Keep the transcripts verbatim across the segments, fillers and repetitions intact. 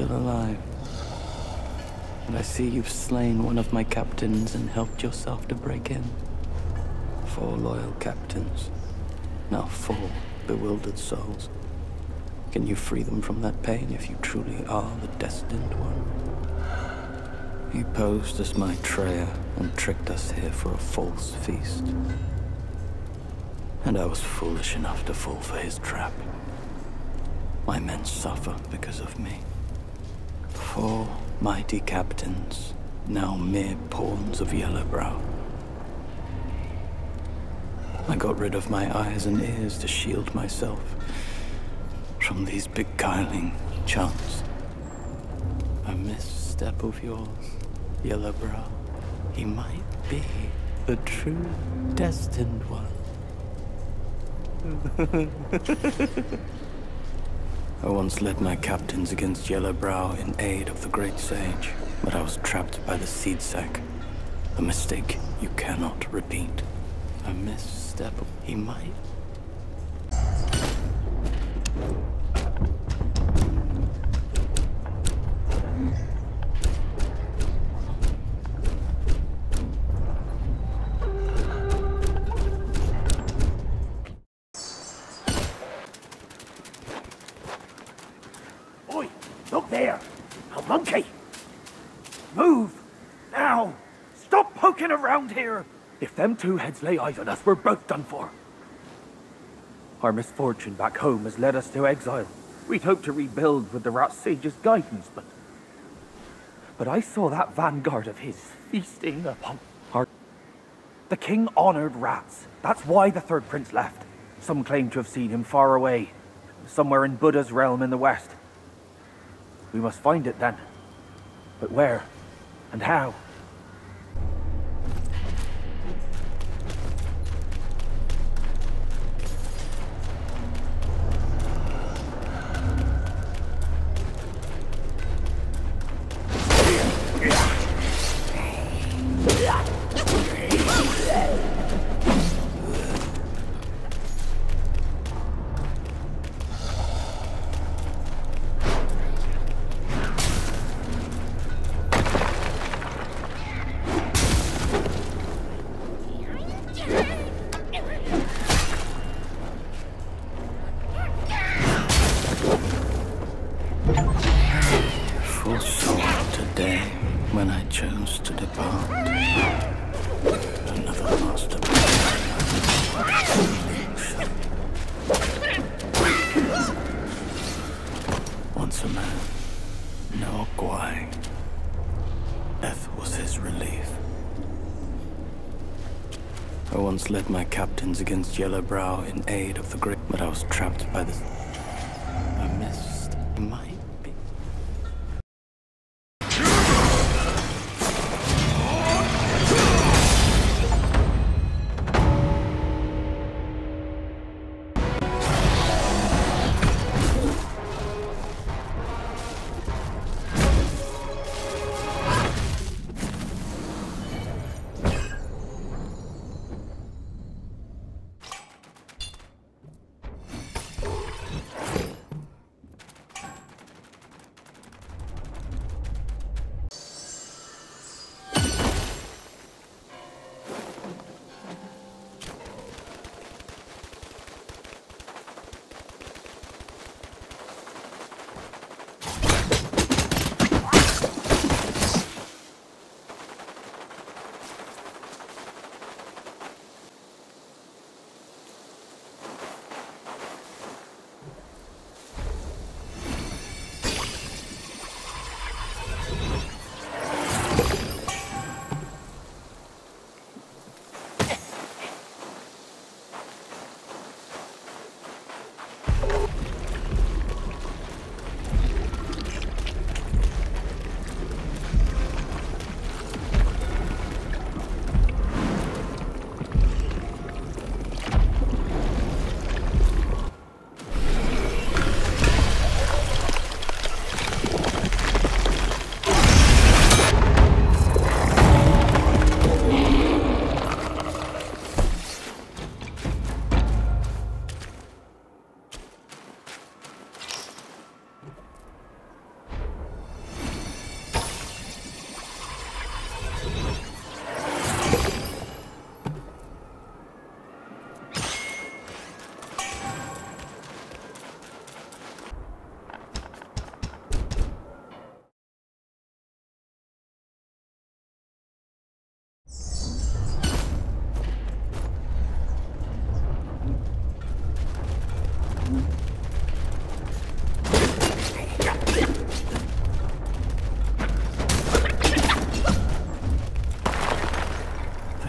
Alive. And I see you've slain one of my captains and helped yourself to break in. Four loyal captains. Now four bewildered souls. Can you free them from that pain if you truly are the destined one? You posed as my traitor and tricked us here for a false feast. And I was foolish enough to fall for his trap. My men suffer because of me. Four mighty captains, now mere pawns of Yellow Brow. I got rid of my eyes and ears to shield myself from these beguiling chants. A misstep of yours, Yellow Brow. He might be the true destined one. I once led my captains against Yellow Brow in aid of the Great Sage, but I was trapped by the Seed Sack. A mistake you cannot repeat. A misstep he might. If them two heads lay eyes on us, we're both done for. Our misfortune back home has led us to exile. We'd hoped to rebuild with the Rat Sage's guidance, but... But I saw that vanguard of his feasting upon our... The king honored rats. That's why the third prince left. Some claim to have seen him far away, somewhere in Buddha's realm in the west. We must find it then. But where? And how? Led my captains against Yellow Brow in aid of the great, but I was trapped by this. I missed my.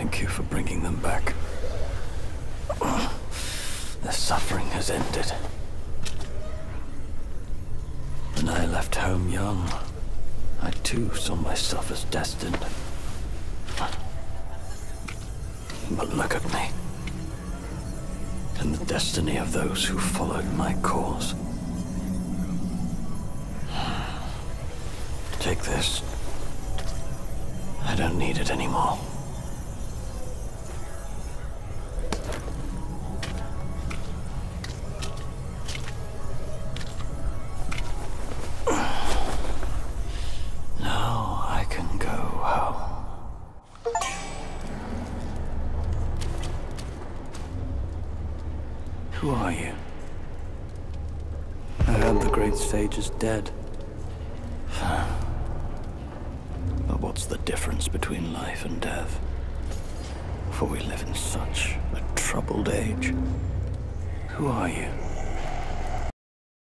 Thank you for bringing them back. Their suffering has ended. When I left home young, I too saw myself as destined. But look at me, and the destiny of those who followed my cause. Take this. I don't need it anymore. Sage is dead. But what's the difference between life and death? For we live in such a troubled age. Who are you?